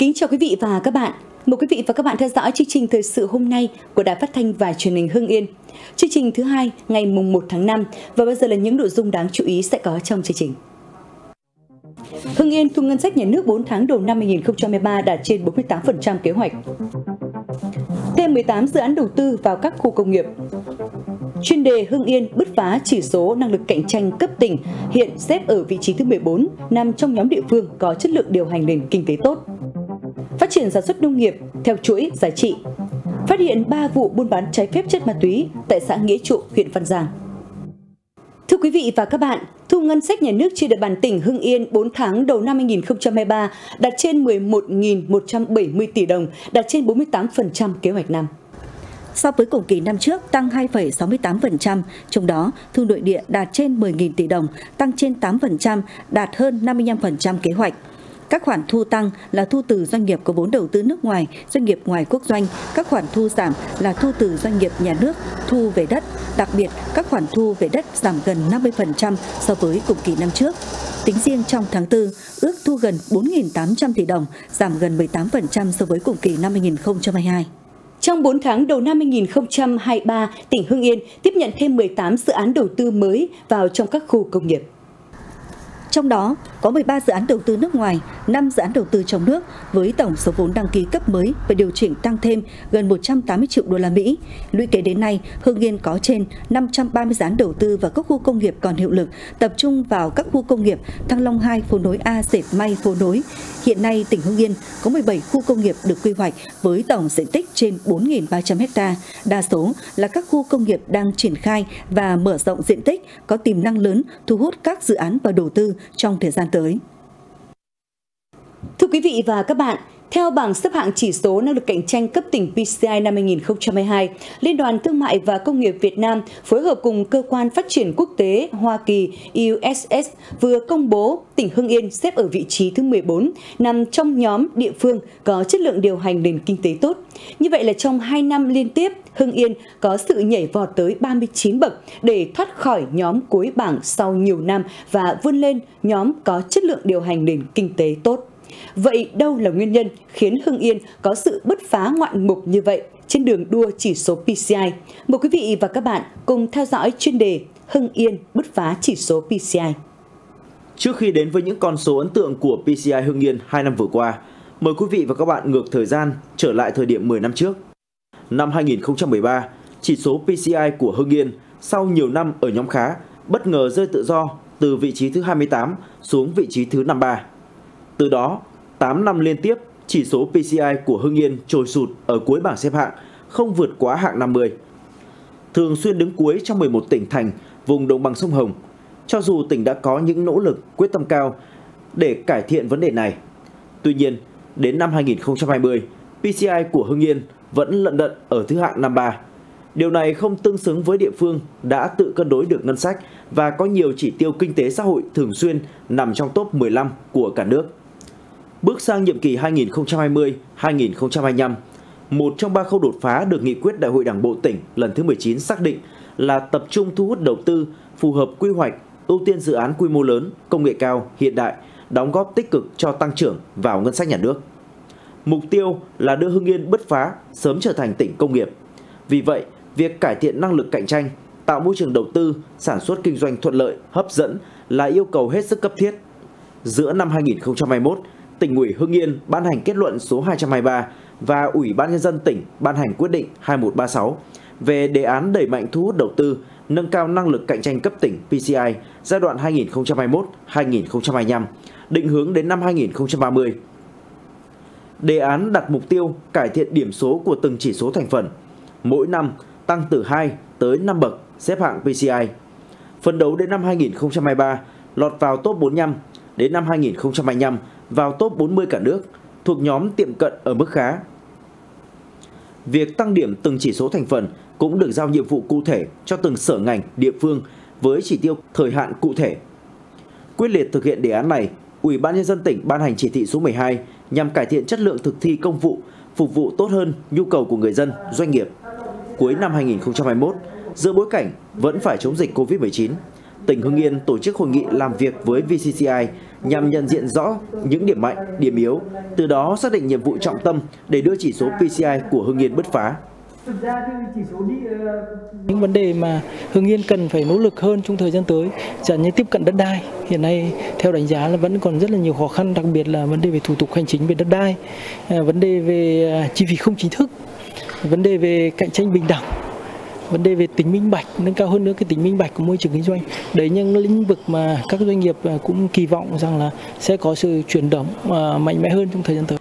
Kính chào quý vị và các bạn. Mời quý vị và các bạn theo dõi chương trình thời sự hôm nay của Đài Phát thanh và Truyền hình Hưng Yên. Chương trình thứ hai ngày mùng 1 tháng 5 và bây giờ là những nội dung đáng chú ý sẽ có trong chương trình. Hưng Yên thu ngân sách nhà nước 4 tháng đầu năm 2023 đạt trên 48% kế hoạch. Thêm 18 dự án đầu tư vào các khu công nghiệp. Chuyên đề Hưng Yên bứt phá chỉ số năng lực cạnh tranh cấp tỉnh, hiện xếp ở vị trí thứ 14, nằm trong nhóm địa phương có chất lượng điều hành nền kinh tế tốt. Phát triển sản xuất nông nghiệp theo chuỗi giá trị. Phát hiện 3 vụ buôn bán trái phép chất ma túy tại xã Nghĩa Trụ, huyện Văn Giang. Thưa quý vị và các bạn, thu ngân sách nhà nước trên địa bàn tỉnh Hưng Yên 4 tháng đầu năm 2023 đạt trên 11.170 tỷ đồng, đạt trên 48% kế hoạch năm. So với cùng kỳ năm trước tăng 2,68%, trong đó thu nội địa đạt trên 10.000 tỷ đồng, tăng trên 8%, đạt hơn 55% kế hoạch. Các khoản thu tăng là thu từ doanh nghiệp có vốn đầu tư nước ngoài, doanh nghiệp ngoài quốc doanh. Các khoản thu giảm là thu từ doanh nghiệp nhà nước, thu về đất. Đặc biệt, các khoản thu về đất giảm gần 50% so với cùng kỳ năm trước. Tính riêng trong tháng 4, ước thu gần 4.800 tỷ đồng, giảm gần 18% so với cùng kỳ năm 2022. Trong 4 tháng đầu năm 2023, tỉnh Hưng Yên tiếp nhận thêm 18 dự án đầu tư mới vào trong các khu công nghiệp. Trong đó có 13 dự án đầu tư nước ngoài, 5 dự án đầu tư trong nước với tổng số vốn đăng ký cấp mới và điều chỉnh tăng thêm gần 180 triệu đô la Mỹ. Lũy kế đến nay, Hưng Yên có trên 530 dự án đầu tư và các khu công nghiệp còn hiệu lực, tập trung vào các khu công nghiệp Thăng Long Hai, Phố nối A, dệt may Phố nối. Hiện nay tỉnh Hưng Yên có 17 khu công nghiệp được quy hoạch với tổng diện tích trên 4.300 ha, đa số là các khu công nghiệp đang triển khai và mở rộng diện tích, có tiềm năng lớn thu hút các dự án và đầu tư trong thời gian tới. Thưa quý vị và các bạn, theo bảng xếp hạng chỉ số năng lực cạnh tranh cấp tỉnh PCI năm 2022, Liên đoàn Thương mại và Công nghiệp Việt Nam phối hợp cùng Cơ quan Phát triển Quốc tế Hoa Kỳ USS vừa công bố tỉnh Hưng Yên xếp ở vị trí thứ 14, nằm trong nhóm địa phương có chất lượng điều hành nền kinh tế tốt. Như vậy là trong 2 năm liên tiếp, Hưng Yên có sự nhảy vọt tới 39 bậc để thoát khỏi nhóm cuối bảng sau nhiều năm và vươn lên nhóm có chất lượng điều hành nền kinh tế tốt. Vậy đâu là nguyên nhân khiến Hưng Yên có sự bứt phá ngoạn mục như vậy trên đường đua chỉ số PCI? Mời quý vị và các bạn cùng theo dõi chuyên đề Hưng Yên bứt phá chỉ số PCI. Trước khi đến với những con số ấn tượng của PCI Hưng Yên 2 năm vừa qua, mời quý vị và các bạn ngược thời gian trở lại thời điểm 10 năm trước. Năm 2013, chỉ số PCI của Hưng Yên sau nhiều năm ở nhóm khá bất ngờ rơi tự do từ vị trí thứ 28 xuống vị trí thứ 53. Từ đó, 8 năm liên tiếp, chỉ số PCI của Hưng Yên trồi sụt ở cuối bảng xếp hạng, không vượt quá hạng 50. Thường xuyên đứng cuối trong 11 tỉnh thành, vùng đồng bằng sông Hồng, cho dù tỉnh đã có những nỗ lực quyết tâm cao để cải thiện vấn đề này. Tuy nhiên, đến năm 2020, PCI của Hưng Yên vẫn lận đận ở thứ hạng 53. Điều này không tương xứng với địa phương đã tự cân đối được ngân sách và có nhiều chỉ tiêu kinh tế xã hội thường xuyên nằm trong top 15 của cả nước. Bước sang nhiệm kỳ 2020-2025, một trong 3 khâu đột phá được nghị quyết Đại hội Đảng bộ tỉnh lần thứ 19 xác định là tập trung thu hút đầu tư, phù hợp quy hoạch, ưu tiên dự án quy mô lớn, công nghệ cao, hiện đại, đóng góp tích cực cho tăng trưởng vào ngân sách nhà nước. Mục tiêu là đưa Hưng Yên bứt phá, sớm trở thành tỉnh công nghiệp. Vì vậy, việc cải thiện năng lực cạnh tranh, tạo môi trường đầu tư, sản xuất kinh doanh thuận lợi, hấp dẫn là yêu cầu hết sức cấp thiết. Giữa năm 2021, Tỉnh ủy Hưng Yên ban hành kết luận số 223 và Ủy ban Nhân dân tỉnh ban hành quyết định 2136 về đề án đẩy mạnh thu hút đầu tư, nâng cao năng lực cạnh tranh cấp tỉnh PCI giai đoạn 2021-2025, định hướng đến năm 2030. Đề án đặt mục tiêu cải thiện điểm số của từng chỉ số thành phần, mỗi năm tăng từ 2 tới 5 bậc xếp hạng PCI. Phấn đấu đến năm 2023 lọt vào top 45, đến năm 2025 vào top 40 cả nước, thuộc nhóm tiệm cận ở mức khá. Việc tăng điểm từng chỉ số thành phần cũng được giao nhiệm vụ cụ thể cho từng sở ngành, địa phương với chỉ tiêu thời hạn cụ thể. Quyết liệt thực hiện đề án này, Ủy ban Nhân dân tỉnh ban hành chỉ thị số 12 nhằm cải thiện chất lượng thực thi công vụ, phục vụ tốt hơn nhu cầu của người dân, doanh nghiệp. Cuối năm 2021, giữa bối cảnh vẫn phải chống dịch COVID-19, tỉnh Hưng Yên tổ chức hội nghị làm việc với VCCI nhằm nhận diện rõ những điểm mạnh, điểm yếu, từ đó xác định nhiệm vụ trọng tâm để đưa chỉ số PCI của Hưng Yên bứt phá. Những vấn đề mà Hưng Yên cần phải nỗ lực hơn trong thời gian tới, chẳng như tiếp cận đất đai. Hiện nay theo đánh giá là vẫn còn rất là nhiều khó khăn, đặc biệt là vấn đề về thủ tục hành chính về đất đai, vấn đề về chi phí không chính thức, vấn đề về cạnh tranh bình đẳng, vấn đề về tính minh bạch, nâng cao hơn nữa cái tính minh bạch của môi trường kinh doanh. Đấy những lĩnh vực mà các doanh nghiệp cũng kỳ vọng rằng là sẽ có sự chuyển động mạnh mẽ hơn trong thời gian tới.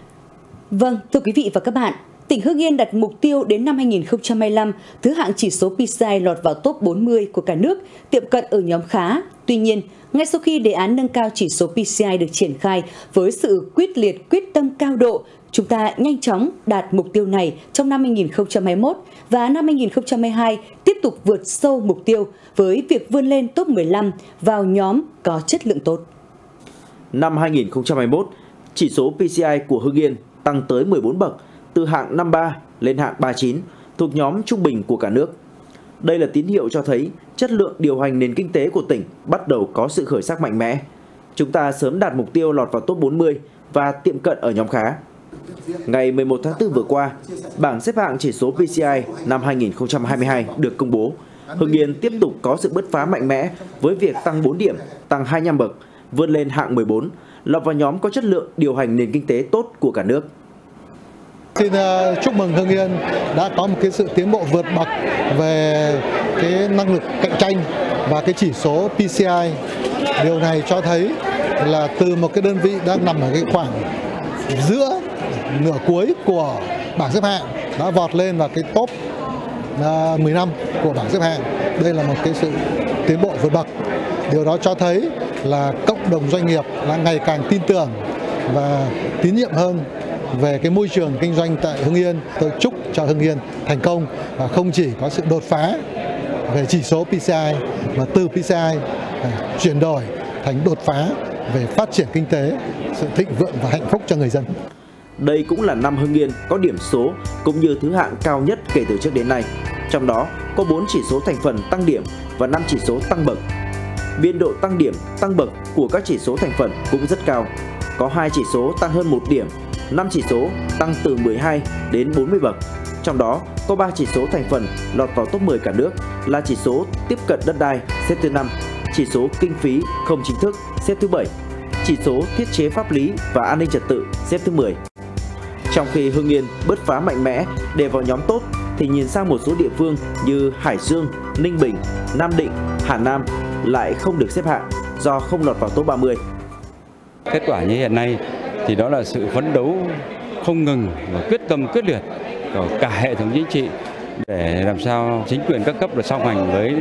Vâng, thưa quý vị và các bạn, tỉnh Hưng Yên đặt mục tiêu đến năm 2025, thứ hạng chỉ số PCI lọt vào top 40 của cả nước, tiệm cận ở nhóm khá. Tuy nhiên, ngay sau khi đề án nâng cao chỉ số PCI được triển khai với sự quyết liệt, quyết tâm cao độ, chúng ta nhanh chóng đạt mục tiêu này trong năm 2021 và năm 2022 tiếp tục vượt sâu mục tiêu với việc vươn lên top 15 vào nhóm có chất lượng tốt. Năm 2021, chỉ số PCI của Hưng Yên tăng tới 14 bậc, từ hạng 53 lên hạng 39, thuộc nhóm trung bình của cả nước. Đây là tín hiệu cho thấy chất lượng điều hành nền kinh tế của tỉnh bắt đầu có sự khởi sắc mạnh mẽ. Chúng ta sớm đạt mục tiêu lọt vào top 40 và tiệm cận ở nhóm khá. Ngày 11 tháng 4 vừa qua, bảng xếp hạng chỉ số PCI năm 2022 được công bố. Hưng Yên tiếp tục có sự bứt phá mạnh mẽ với việc tăng 4 điểm, tăng 25 bậc, vươn lên hạng 14, lọt vào nhóm có chất lượng điều hành nền kinh tế tốt của cả nước. Xin chúc mừng Hưng Yên đã có một cái sự tiến bộ vượt bậc về cái năng lực cạnh tranh và cái chỉ số PCI. Điều này cho thấy là từ một cái đơn vị đang nằm ở cái khoảng giữa nửa cuối của bảng xếp hạng đã vọt lên vào cái top 15 của bảng xếp hạng. Đây là một cái sự tiến bộ vượt bậc. Điều đó cho thấy là cộng đồng doanh nghiệp đã ngày càng tin tưởng và tín nhiệm hơn về cái môi trường kinh doanh tại Hưng Yên. Tôi chúc cho Hưng Yên thành công và không chỉ có sự đột phá về chỉ số PCI mà từ PCI chuyển đổi thành đột phá về phát triển kinh tế, sự thịnh vượng và hạnh phúc cho người dân. Đây cũng là năm Hưng Yên có điểm số cũng như thứ hạng cao nhất kể từ trước đến nay. Trong đó có 4 chỉ số thành phần tăng điểm và 5 chỉ số tăng bậc. Biên độ tăng điểm, tăng bậc của các chỉ số thành phần cũng rất cao. Có 2 chỉ số tăng hơn 1 điểm, 5 chỉ số tăng từ 12 đến 40 bậc. Trong đó có 3 chỉ số thành phần lọt vào top 10 cả nước là chỉ số tiếp cận đất đai xếp thứ 5, chỉ số kinh phí không chính thức xếp thứ 7, chỉ số thiết chế pháp lý và an ninh trật tự xếp thứ 10. Trong khi Hưng Yên bứt phá mạnh mẽ để vào nhóm tốt thì nhìn sang một số địa phương như Hải Dương, Ninh Bình, Nam Định, Hà Nam lại không được xếp hạng do không lọt vào top 30. Kết quả như hiện nay thì đó là sự phấn đấu không ngừng và quyết tâm quyết liệt của cả hệ thống chính trị để làm sao chính quyền các cấp được song hành với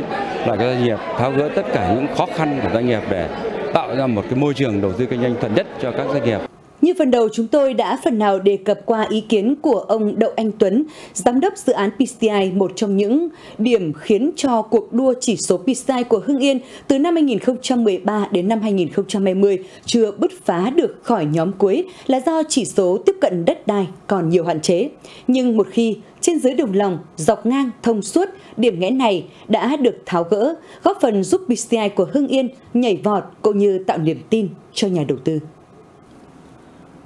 lại các doanh nghiệp, tháo gỡ tất cả những khó khăn của doanh nghiệp để tạo ra một cái môi trường đầu tư kinh doanh thuận nhất cho các doanh nghiệp. Như phần đầu chúng tôi đã phần nào đề cập qua ý kiến của ông Đậu Anh Tuấn, giám đốc dự án PCI, một trong những điểm khiến cho cuộc đua chỉ số PCI của Hưng Yên từ năm 2013 đến năm 2020 chưa bứt phá được khỏi nhóm cuối là do chỉ số tiếp cận đất đai còn nhiều hạn chế. Nhưng một khi trên dưới đồng lòng, dọc ngang, thông suốt, điểm nghẽn này đã được tháo gỡ, góp phần giúp PCI của Hưng Yên nhảy vọt cũng như tạo niềm tin cho nhà đầu tư.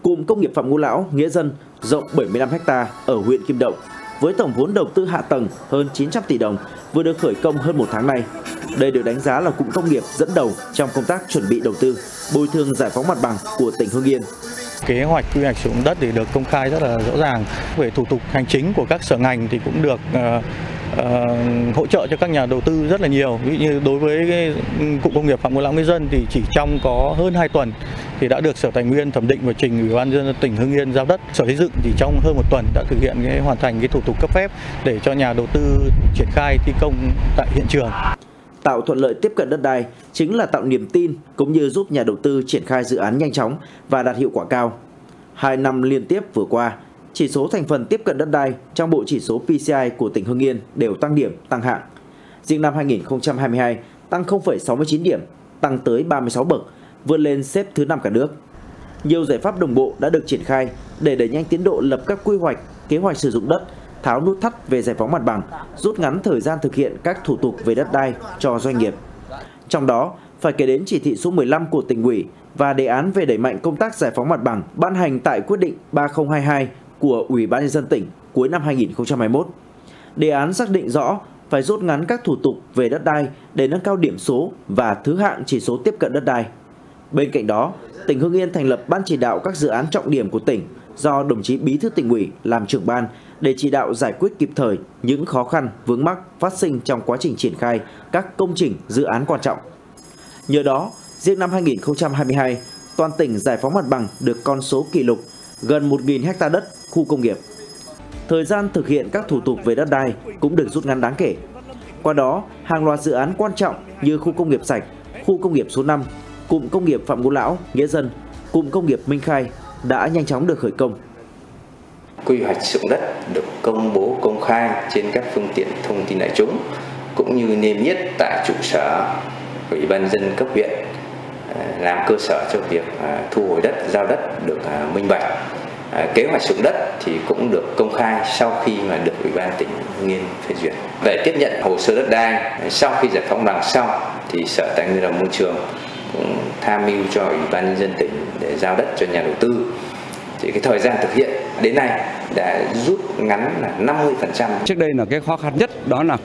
Cụm công nghiệp Phạm Ngũ Lão Nghĩa Dân rộng 75 ha ở huyện Kim Động với tổng vốn đầu tư hạ tầng hơn 900 tỷ đồng vừa được khởi công hơn một tháng nay. Đây được đánh giá là cụm công nghiệp dẫn đầu trong công tác chuẩn bị đầu tư, bồi thường giải phóng mặt bằng của tỉnh Hưng Yên. Kế hoạch quy hoạch sử dụng đất thì được công khai rất là rõ ràng. Về thủ tục hành chính của các sở ngành thì cũng được hỗ trợ cho các nhà đầu tư rất là nhiều. Ví dụ như đối với cụm công nghiệp Phạm Ngũ Lão Nghĩa Dân thì chỉ trong có hơn 2 tuần thì đã được Sở Tài nguyên thẩm định và trình Ủy ban nhân dân tỉnh Hưng Yên giao đất. Sở Xây dựng thì trong hơn một tuần đã thực hiện hoàn thành thủ tục cấp phép để cho nhà đầu tư triển khai thi công tại hiện trường. Tạo thuận lợi tiếp cận đất đai chính là tạo niềm tin cũng như giúp nhà đầu tư triển khai dự án nhanh chóng và đạt hiệu quả cao. 2 năm liên tiếp vừa qua, chỉ số thành phần tiếp cận đất đai trong bộ chỉ số PCI của tỉnh Hưng Yên đều tăng điểm, tăng hạng. Riêng năm 2022 tăng 0,69 điểm, tăng tới 36 bậc, vươn lên xếp thứ 5 cả nước. Nhiều giải pháp đồng bộ đã được triển khai để đẩy nhanh tiến độ lập các quy hoạch, kế hoạch sử dụng đất, tháo nút thắt về giải phóng mặt bằng, rút ngắn thời gian thực hiện các thủ tục về đất đai cho doanh nghiệp. Trong đó, phải kể đến chỉ thị số 15 của tỉnh ủy và đề án về đẩy mạnh công tác giải phóng mặt bằng ban hành tại quyết định 3022 của Ủy ban nhân dân tỉnh cuối năm 2021. Đề án xác định rõ phải rút ngắn các thủ tục về đất đai để nâng cao điểm số và thứ hạng chỉ số tiếp cận đất đai. Bên cạnh đó, tỉnh Hưng Yên thành lập ban chỉ đạo các dự án trọng điểm của tỉnh do đồng chí Bí thư Tỉnh ủy làm trưởng ban để chỉ đạo giải quyết kịp thời những khó khăn, vướng mắc phát sinh trong quá trình triển khai các công trình, dự án quan trọng. Nhờ đó, riêng năm 2022, toàn tỉnh giải phóng mặt bằng được con số kỷ lục gần 1.000 ha đất khu công nghiệp. Thời gian thực hiện các thủ tục về đất đai cũng được rút ngắn đáng kể. Qua đó, hàng loạt dự án quan trọng như khu công nghiệp sạch, khu công nghiệp số 5, cụm công nghiệp Phạm Ngũ Lão, Nghĩa Dân, cụm công nghiệp Minh Khai đã nhanh chóng được khởi công. Quy hoạch sử dụng đất được công bố công khai trên các phương tiện thông tin đại chúng cũng như niêm yết tại trụ sở Ủy ban nhân dân cấp huyện, làm cơ sở cho việc thu hồi đất, giao đất được minh bạch. Kế hoạch sử dụng đất thì cũng được công khai sau khi mà được Ủy ban tỉnh Hưng Yên phê duyệt. Về tiếp nhận hồ sơ đất đai sau khi giải phóng bằng xong thì Sở Tài nguyên và Môi trường cũng tham mưu cho Ủy ban nhân dân tỉnh để giao đất cho nhà đầu tư. Thì cái thời gian thực hiện đến nay đã rút ngắn là 50%. Trước đây là cái khó khăn nhất đó là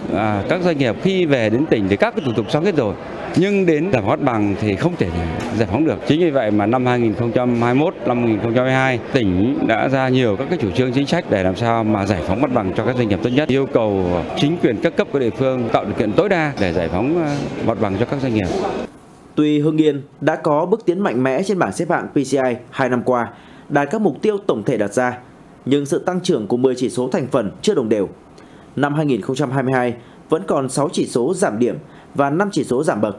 các doanh nghiệp khi về đến tỉnh thì các cái thủ tục xong hết rồi, nhưng đến giải phóng mặt bằng thì không thể giải phóng được. Chính vì vậy mà năm 2021, năm 2022 tỉnh đã ra nhiều các cái chủ trương chính sách để làm sao mà giải phóng mặt bằng cho các doanh nghiệp tốt nhất, yêu cầu chính quyền các cấp của địa phương tạo điều kiện tối đa để giải phóng mặt bằng cho các doanh nghiệp. Tuy Hưng Yên đã có bước tiến mạnh mẽ trên bảng xếp hạng PCI 2 năm qua, đạt các mục tiêu tổng thể đặt ra, nhưng sự tăng trưởng của 10 chỉ số thành phần chưa đồng đều. Năm 2022 vẫn còn 6 chỉ số giảm điểm và 5 chỉ số giảm bậc.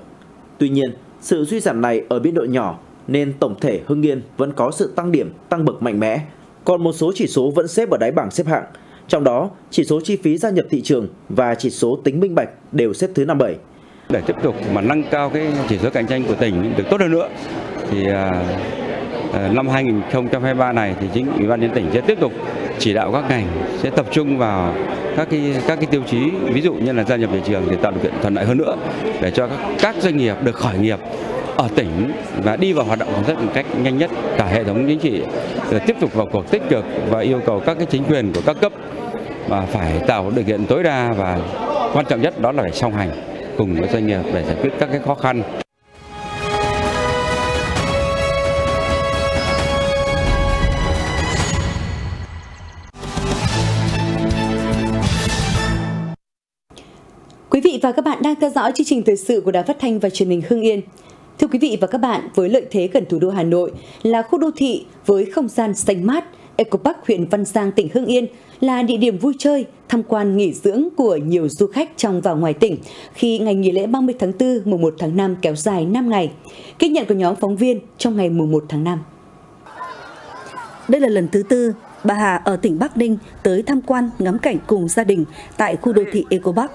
Tuy nhiên, sự suy giảm này ở biên độ nhỏ nên tổng thể Hưng Yên vẫn có sự tăng điểm, tăng bậc mạnh mẽ. Còn một số chỉ số vẫn xếp ở đáy bảng xếp hạng, trong đó chỉ số chi phí gia nhập thị trường và chỉ số tính minh bạch đều xếp thứ 57. Để tiếp tục mà nâng cao cái chỉ số cạnh tranh của tỉnh được tốt hơn nữa thì năm 2023 này thì chính Ủy ban nhân dân tỉnh sẽ tiếp tục chỉ đạo các ngành sẽ tập trung vào các cái tiêu chí, ví dụ như là gia nhập thị trường để tạo điều kiện thuận lợi hơn nữa để cho các doanh nghiệp được khởi nghiệp ở tỉnh và đi vào hoạt động sản xuất một cách nhanh nhất. Cả hệ thống chính trị tiếp tục vào cuộc tích cực và yêu cầu các cái chính quyền của các cấp mà phải tạo điều kiện tối đa và quan trọng nhất đó là phải song hành cùng với doanh nghiệp để giải quyết các cái khó khăn. Quý vị và các bạn đang theo dõi chương trình thời sự của Đài Phát thanh và Truyền hình Hưng Yên. Thưa quý vị và các bạn, với lợi thế gần thủ đô Hà Nội là khu đô thị với không gian xanh mát, Ecopark huyện Văn Giang, tỉnh Hưng Yên là địa điểm vui chơi, tham quan nghỉ dưỡng của nhiều du khách trong và ngoài tỉnh khi ngày nghỉ lễ 30 tháng 4, mùng 1 tháng 5 kéo dài 5 ngày. Ghi nhận của nhóm phóng viên trong ngày mùng 1 tháng 5. Đây là lần thứ tư bà Hà ở tỉnh Bắc Ninh tới tham quan ngắm cảnh cùng gia đình tại khu đô thị Ecopark.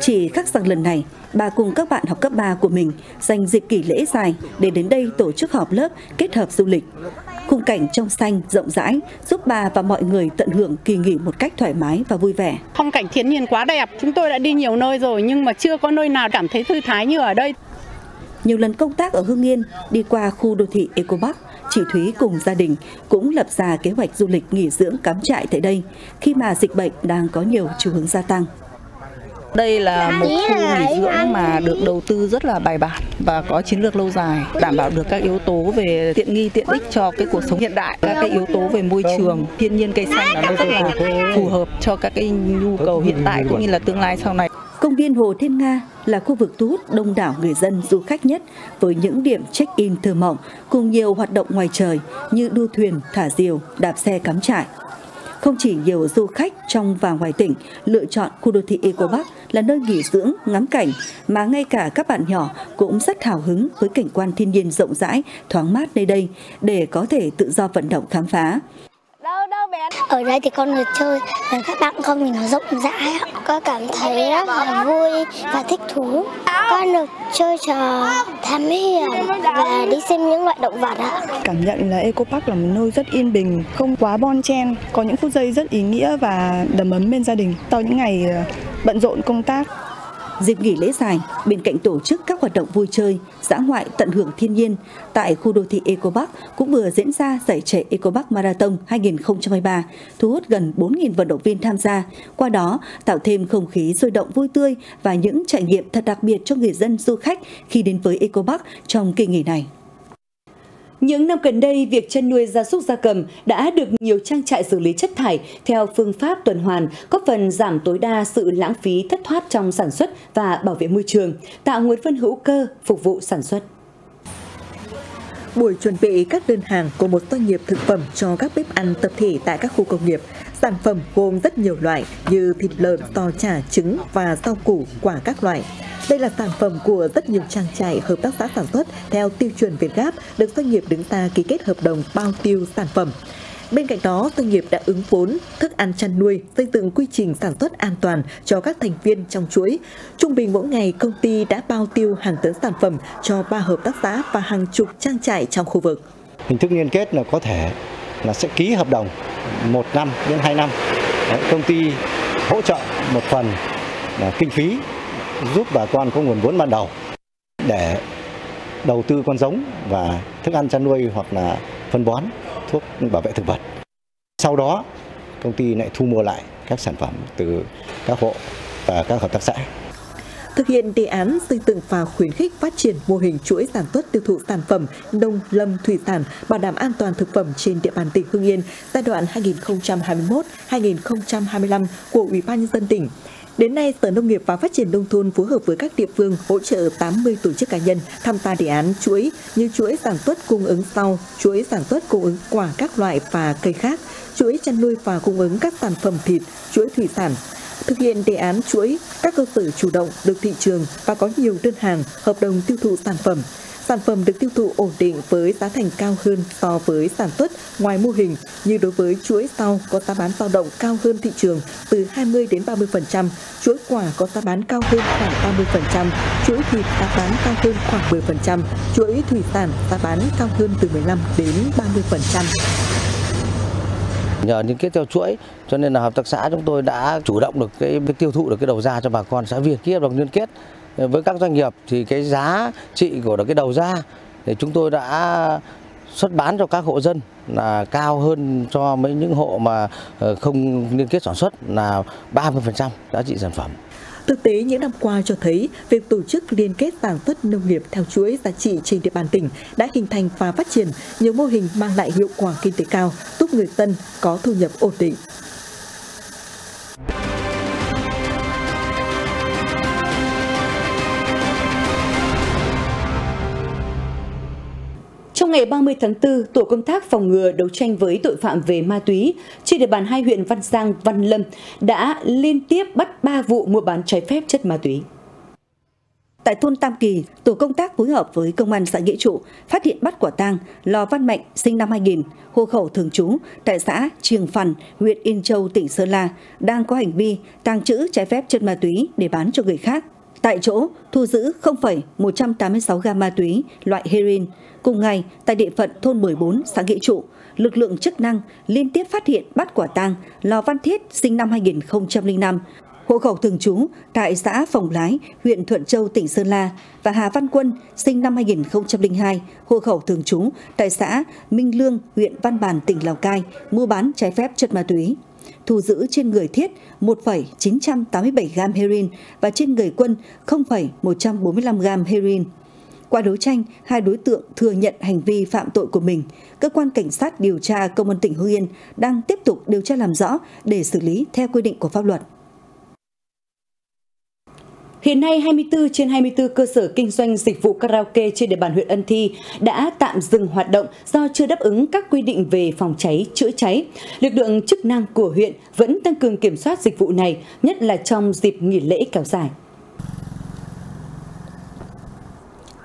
Chỉ khác rằng lần này, bà cùng các bạn học cấp 3 của mình dành dịp nghỉ lễ dài để đến đây tổ chức họp lớp kết hợp du lịch. Khung cảnh trong xanh, rộng rãi giúp bà và mọi người tận hưởng kỳ nghỉ một cách thoải mái và vui vẻ. Phong cảnh thiên nhiên quá đẹp, chúng tôi đã đi nhiều nơi rồi nhưng mà chưa có nơi nào cảm thấy thư thái như ở đây. Nhiều lần công tác ở Hưng Yên, đi qua khu đô thị Ecopark, chị Thúy cùng gia đình cũng lập ra kế hoạch du lịch nghỉ dưỡng cắm trại tại đây khi mà dịch bệnh đang có nhiều xu hướng gia tăng. Đây là một khu nghỉ dưỡng mà được đầu tư rất là bài bản và có chiến lược lâu dài, đảm bảo được các yếu tố về tiện nghi, tiện ích cho cái cuộc sống hiện đại, các cái yếu tố về môi trường, thiên nhiên, cây xanh là rất là phù hợp cho các cái nhu cầu hiện tại cũng như là tương lai sau này. Công viên Hồ Thiên Nga là khu vực thu hút đông đảo người dân du khách nhất với những điểm check-in thơ mộng cùng nhiều hoạt động ngoài trời như đua thuyền, thả diều, đạp xe cắm trại. Không chỉ nhiều du khách trong và ngoài tỉnh lựa chọn khu đô thị Ecopark là nơi nghỉ dưỡng, ngắm cảnh, mà ngay cả các bạn nhỏ cũng rất hào hứng với cảnh quan thiên nhiên rộng rãi, thoáng mát nơi đây để có thể tự do vận động khám phá. Ở đây thì con được chơi, và các bạn con mình nó rộng rãi, con cảm thấy rất là vui và thích thú. Con được chơi trò thám hiểm và đi xem những loại động vật ạ. Cảm nhận là Ecopark là một nơi rất yên bình, không quá bon chen, có những phút giây rất ý nghĩa và đầm ấm bên gia đình sau những ngày bận rộn công tác. Dịp nghỉ lễ dài, bên cạnh tổ chức các hoạt động vui chơi, dã ngoại tận hưởng thiên nhiên, tại khu đô thị Ecopark cũng vừa diễn ra giải chạy Ecopark Marathon 2023, thu hút gần 4.000 vận động viên tham gia, qua đó tạo thêm không khí sôi động vui tươi và những trải nghiệm thật đặc biệt cho người dân du khách khi đến với Ecopark trong kỳ nghỉ này. Những năm gần đây, việc chăn nuôi gia súc gia cầm đã được nhiều trang trại xử lý chất thải theo phương pháp tuần hoàn, góp phần giảm tối đa sự lãng phí thất thoát trong sản xuất và bảo vệ môi trường, tạo nguồn phân hữu cơ phục vụ sản xuất. Buổi chuẩn bị các đơn hàng của một doanh nghiệp thực phẩm cho các bếp ăn tập thể tại các khu công nghiệp. Sản phẩm gồm rất nhiều loại như thịt lợn, giò chả, trứng và rau củ, quả các loại. Đây là sản phẩm của rất nhiều trang trại hợp tác xã sản xuất theo tiêu chuẩn VietGAP, được doanh nghiệp đứng ra ký kết hợp đồng bao tiêu sản phẩm. Bên cạnh đó, doanh nghiệp đã ứng vốn, thức ăn chăn nuôi, xây dựng quy trình sản xuất an toàn cho các thành viên trong chuỗi. Trung bình mỗi ngày, công ty đã bao tiêu hàng tấn sản phẩm cho 3 hợp tác xã và hàng chục trang trại trong khu vực. Hình thức liên kết là có thể là sẽ ký hợp đồng 1 năm đến 2 năm. Đấy, công ty hỗ trợ một phần là kinh phí, giúp bà con có nguồn vốn ban đầu để đầu tư con giống và thức ăn chăn nuôi hoặc là phân bón, thuốc bảo vệ thực vật. Sau đó, công ty lại thu mua lại các sản phẩm từ các hộ và các hợp tác xã. Thực hiện đề án xây dựng và khuyến khích phát triển mô hình chuỗi sản xuất tiêu thụ sản phẩm nông lâm thủy sản bảo đảm an toàn thực phẩm trên địa bàn tỉnh Hưng Yên giai đoạn 2021-2025 của Ủy ban Nhân dân tỉnh. Đến nay, Sở Nông nghiệp và Phát triển Nông thôn phối hợp với các địa phương hỗ trợ 80 tổ chức cá nhân tham gia đề án chuỗi như chuỗi sản xuất cung ứng rau, chuỗi sản xuất cung ứng quả các loại và cây khác, chuỗi chăn nuôi và cung ứng các sản phẩm thịt, chuỗi thủy sản. Thực hiện đề án chuỗi, các cơ sở chủ động được thị trường và có nhiều đơn hàng, hợp đồng tiêu thụ sản phẩm. Sản phẩm được tiêu thụ ổn định với giá thành cao hơn so với sản xuất ngoài mô hình, như đối với chuỗi rau có giá bán dao động cao hơn thị trường từ 20 đến 30%, chuỗi quả có giá bán cao hơn khoảng 30%, chuỗi thịt giá bán cao hơn khoảng 10%, chuỗi thủy sản giá bán cao hơn từ 15 đến 30%. Nhờ những kết theo chuỗi cho nên là hợp tác xã chúng tôi đã chủ động được cái tiêu thụ được cái đầu ra cho bà con xã viên. Ký hợp đồng liên kết với các doanh nghiệp thì cái giá trị của cái đầu ra thì chúng tôi đã xuất bán cho các hộ dân là cao hơn cho mấy những hộ mà không liên kết sản xuất là 30% giá trị sản phẩm. Thực tế những năm qua cho thấy việc tổ chức liên kết sản xuất nông nghiệp theo chuỗi giá trị trên địa bàn tỉnh đã hình thành và phát triển nhiều mô hình mang lại hiệu quả kinh tế cao, giúp người dân có thu nhập ổn định. Trong ngày 30 tháng 4, Tổ công tác phòng ngừa đấu tranh với tội phạm về ma túy trên địa bàn hai huyện Văn Giang, Văn Lâm đã liên tiếp bắt 3 vụ mua bán trái phép chất ma túy. Tại thôn Tam Kỳ, tổ công tác phối hợp với công an xã Nghĩa Trụ phát hiện bắt quả tang Lò Văn Mạnh sinh năm 2000, hộ khẩu thường trú tại xã Triềng Phằn, huyện Yên Châu, tỉnh Sơn La, đang có hành vi tàng trữ trái phép chất ma túy để bán cho người khác. Tại chỗ thu giữ 0,186 gam ma túy loại heroin. Cùng ngày, tại địa phận thôn 14 xã Nghĩa Trụ, lực lượng chức năng liên tiếp phát hiện bắt quả tang Lò Văn Thiết sinh năm 2005, hộ khẩu thường trú tại xã Phòng Lái, huyện Thuận Châu, tỉnh Sơn La và Hà Văn Quân sinh năm 2002, hộ khẩu thường trú tại xã Minh Lương, huyện Văn Bàn, tỉnh Lào Cai, mua bán trái phép chất ma túy. Thu giữ trên người Thiết 1,987 gam heroin và trên người Quân 0,145 gam heroin. Qua đấu tranh, hai đối tượng thừa nhận hành vi phạm tội của mình. Cơ quan cảnh sát điều tra Công an tỉnh Hưng Yên đang tiếp tục điều tra làm rõ để xử lý theo quy định của pháp luật. Hiện nay, 24 trên 24 cơ sở kinh doanh dịch vụ karaoke trên địa bàn huyện Ân Thi đã tạm dừng hoạt động do chưa đáp ứng các quy định về phòng cháy, chữa cháy. Lực lượng chức năng của huyện vẫn tăng cường kiểm soát dịch vụ này, nhất là trong dịp nghỉ lễ kéo dài.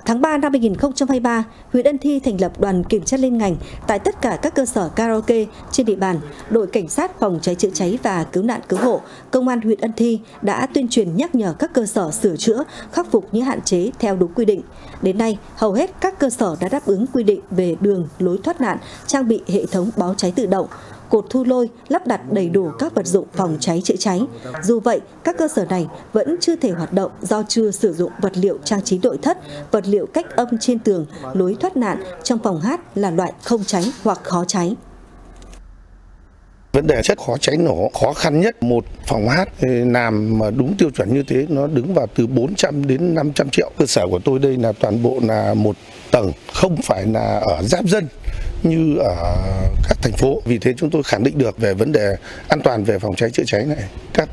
Tháng 3 năm 2023, huyện Ân Thi thành lập đoàn kiểm tra liên ngành tại tất cả các cơ sở karaoke trên địa bàn. Đội cảnh sát phòng cháy chữa cháy và cứu nạn cứu hộ, công an huyện Ân Thi đã tuyên truyền nhắc nhở các cơ sở sửa chữa, khắc phục những hạn chế theo đúng quy định. Đến nay, hầu hết các cơ sở đã đáp ứng quy định về đường, lối thoát nạn, trang bị hệ thống báo cháy tự động. cột thu lôi, lắp đặt đầy đủ các vật dụng phòng cháy chữa cháy. Dù vậy, các cơ sở này vẫn chưa thể hoạt động do chưa sử dụng vật liệu trang trí nội thất, vật liệu cách âm trên tường, lối thoát nạn trong phòng hát là loại không cháy hoặc khó cháy. Vấn đề rất khó cháy nổ, khó khăn nhất một phòng hát làm mà đúng tiêu chuẩn như thế nó đứng vào từ 400 đến 500 triệu. Cơ sở của tôi đây là toàn bộ là một tầng, không phải là ở giáp dân như ở các thành phố. Vì thế chúng tôi khẳng định được về vấn đề an toàn về phòng cháy chữa cháy này. Các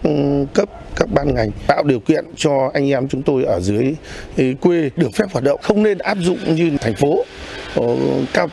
cấp, các ban ngành tạo điều kiện cho anh em chúng tôi ở dưới quê được phép hoạt động, không nên áp dụng như thành phố cao tầng.